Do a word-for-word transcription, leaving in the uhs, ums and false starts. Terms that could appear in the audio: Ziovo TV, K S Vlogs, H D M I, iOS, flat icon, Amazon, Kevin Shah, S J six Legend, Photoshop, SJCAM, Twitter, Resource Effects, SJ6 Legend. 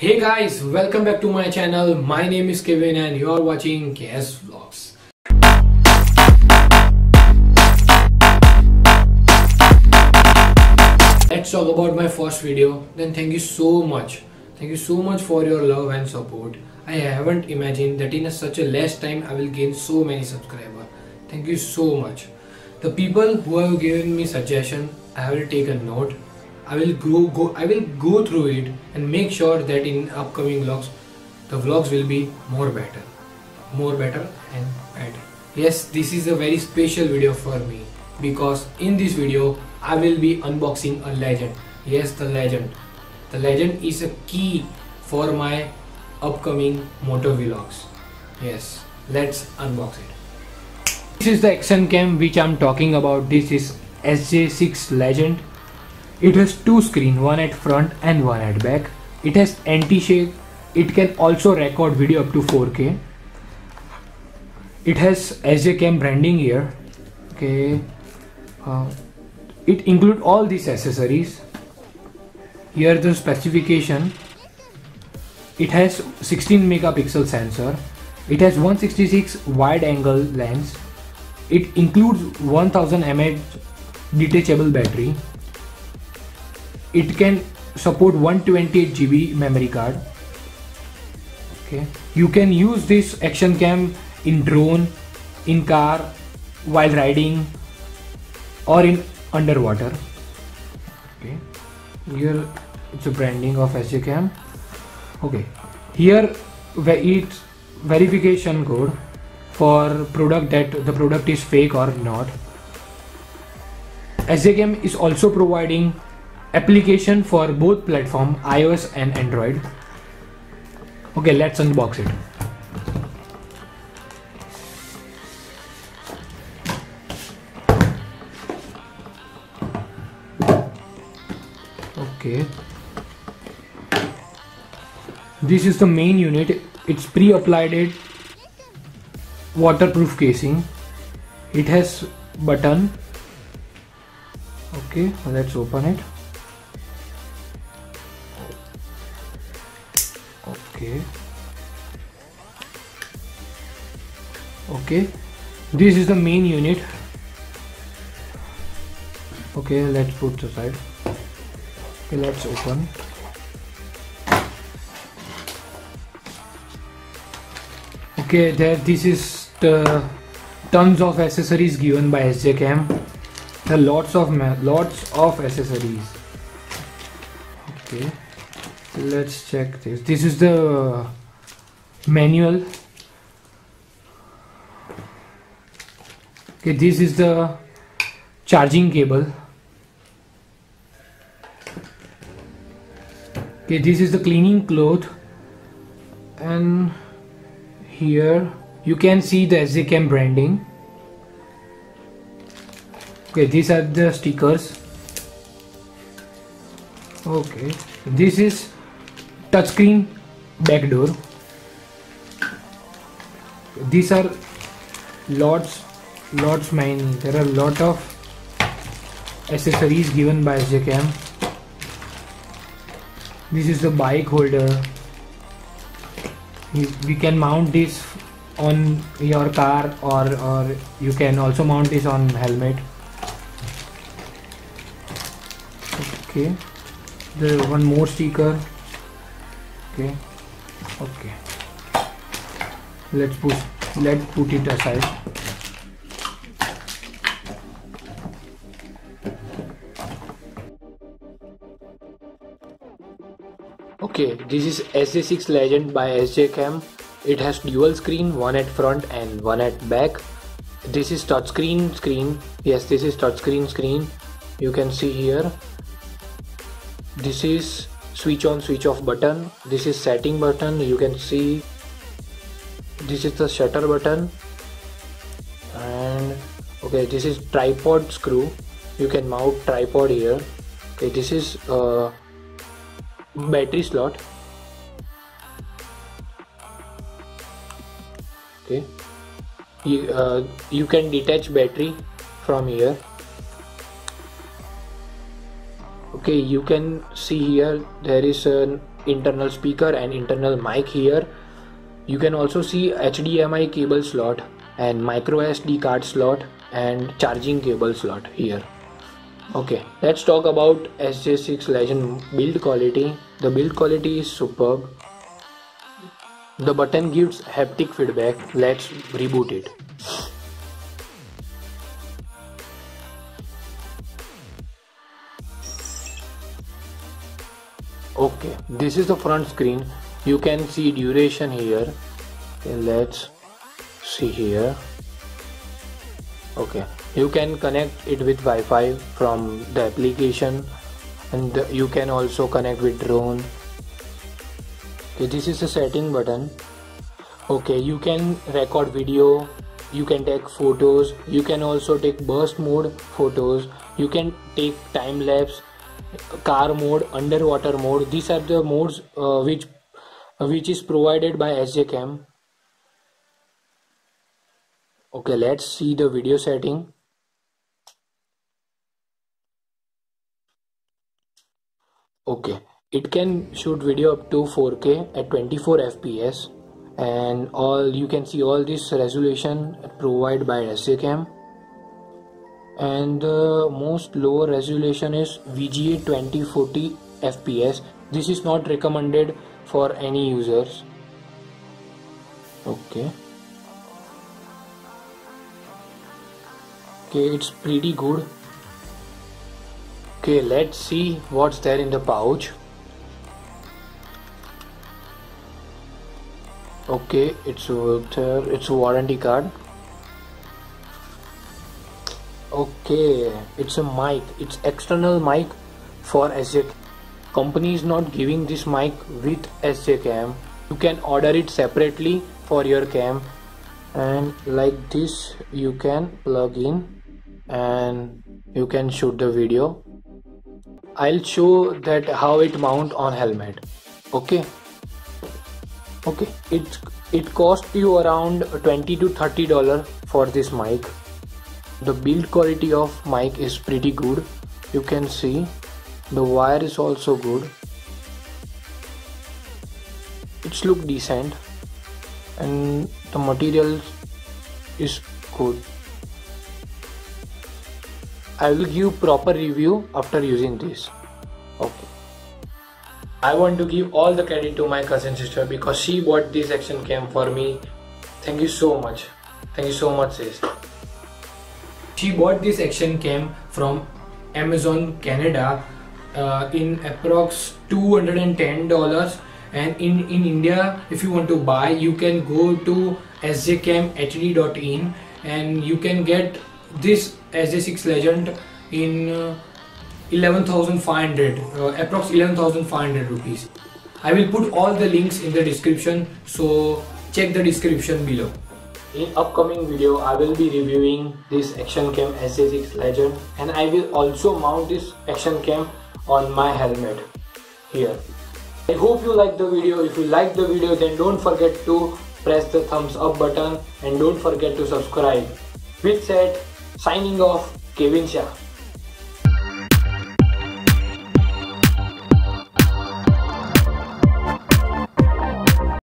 Hey guys, welcome back to my channel. My name is Kevin and you are watching K S Vlogs. Let's talk about my first video. Then thank you so much. Thank you so much for your love and support. I haven't imagined that in such a less time I will gain so many subscribers. Thank you so much. The people who have given me suggestion, I will take a note. I will go, go I will go through it and make sure that in upcoming vlogs, the vlogs will be more better, more better and better. Yes, this is a very special video for me because in this video I will be unboxing a Legend. Yes, the Legend. The Legend is a key for my upcoming motor vlogs. Yes, let's unbox it. This is the S J CAM which I'm talking about. This is S J six Legend. It has two screens, one at front and one at back. It has anti-shake. It can also record video up to four K. It has S J CAM branding here. Okay, uh, it includes all these accessories. Here the specification. It has sixteen megapixel sensor. It has one sixty-six wide angle lens. It includes one thousand milliamp hour detachable battery. It can support one twenty-eight G B memory card. Okay, you can use this action cam in drone, in car, while riding, or in underwater. Okay, here it's a branding of S J CAM. Okay, here it's verification code for product that the product is fake or not. S J CAM is also providing application for both platform, iOS and Android. Okay, let's unbox it. Okay, this is the main unit. It's pre-applied waterproof casing. It has button. Okay, let's open it. Okay. Okay. This is the main unit. Okay, let's put the side. Okay, let's open. Okay, there. This is the tons of accessories given by S J CAM. There are lots of lots of accessories. Okay. Let's check this. This is the manual. Okay, this is the charging cable. Okay, this is the cleaning cloth. And here you can see the S J CAM branding. Okay, these are the stickers. Okay, this is touchscreen back door. These are lots, lots many. There are lot of accessories given by S J CAM. This is the bike holder. You, we can mount this on your car, or or you can also mount this on helmet. Okay, there one more sticker. Okay, okay, let's push let's put it aside. Okay, this is S J six Legend by S J CAM. It has dual screen, one at front and one at back. This is touchscreen screen. Yes, this is touchscreen screen. You can see here. This is switch on, switch off button. This is setting button. You can see this is the shutter button. And okay, this is tripod screw. You can mount tripod here. Okay, this is uh, battery slot. Okay, you, uh, you can detach battery from here. Okay, you can see here there is an internal speaker and internal mic here. You can also see H D M I cable slot and micro S D card slot and charging cable slot here. Okay, let's talk about S J six Legend build quality. The build quality is superb. The button gives haptic feedback. Let's reboot it. Okay, this is the front screen. You can see duration here. Okay, let's see here. Okay, you can connect it with Wi-Fi from the application, and the, you can also connect with drone. Okay, this is the setting button. Okay, you can record video, you can take photos, you can also take burst mode photos, you can take time lapse, car mode, underwater mode. These are the modes uh, which which is provided by S J CAM. Okay, let's see the video setting. Okay, it can shoot video up to four K at twenty-four F P S, and all you can see all this resolution provided by S J CAM. And the most lower resolution is V G A twenty forty F P S. This is not recommended for any users. Okay. Okay, it's pretty good. Okay, let's see what's there in the pouch. Okay, it's there. It's a warranty card. Okay, it's a mic. It's external mic for S J CAM. Company is not giving this mic with S J CAM. You can order it separately for your cam. And like this, you can plug in and you can shoot the video. I'll show that how it mount on helmet. Okay. Okay. It it cost you around twenty to thirty dollars for this mic. The build quality of mic is pretty good. You can see the wire is also good. It's look decent and the material is good. I will give proper review after using this. Okay. I want to give all the credit to my cousin sister because she bought this action cam for me. Thank you so much. Thank you so much, sis. She bought this action cam from Amazon Canada uh, in approx two hundred ten dollars, and in, in India, if you want to buy, you can go to S J cam H D dot in and you can get this S J six Legend in uh, eleven thousand five hundred, uh, approx eleven thousand five hundred rupees. I will put all the links in the description, so check the description below. In upcoming video, I will be reviewing this action cam S J six Legend, and I will also mount this action cam on my helmet here. I hope you like the video. If you like the video, then don't forget to press the thumbs up button and don't forget to subscribe. With that, signing off, Kevin Shah.